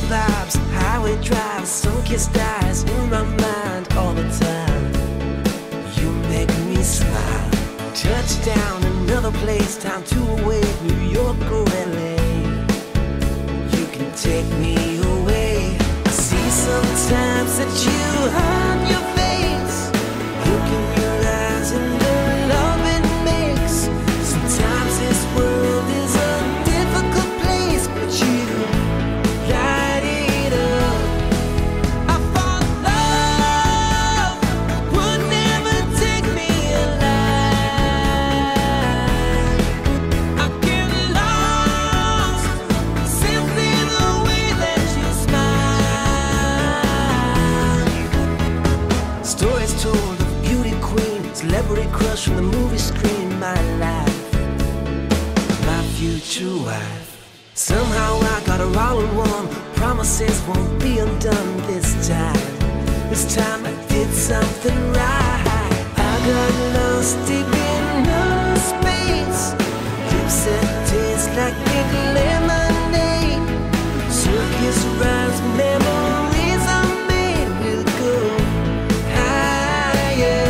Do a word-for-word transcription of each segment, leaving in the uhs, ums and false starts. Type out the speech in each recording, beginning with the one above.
double vibes, highway drives, so kiss dies in my mind all the time. You make me smile. Touchdown, another place, time to away, New York or L A. You can take me away. I see sometimes that you hide your face. You can realize in the love it makes. Sometimes this world is a difficult place, but you light it up. I fall in love would never take me alive. I get lost simply the way that you smile. Stories told of beauty queen, celebrity crush from the movie screen. My life, future wife. Somehow I got her all in one. Promises won't be undone this time. This time I did something right. I got lost deep in outer space. Lips that taste like pink lemonade. Circus rides, memories are made. We'll go higher.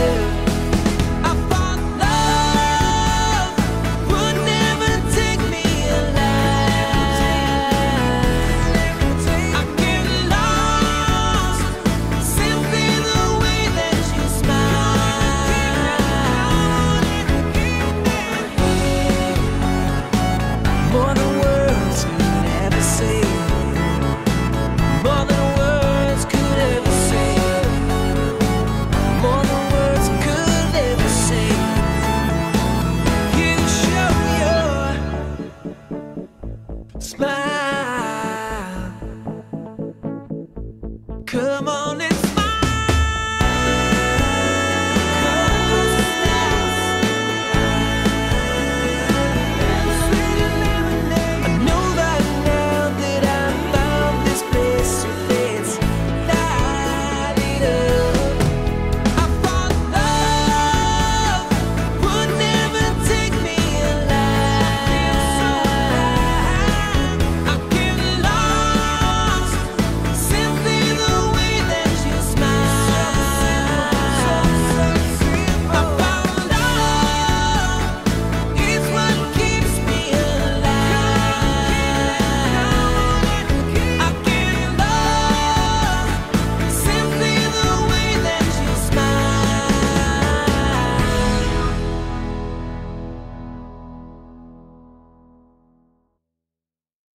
Smile.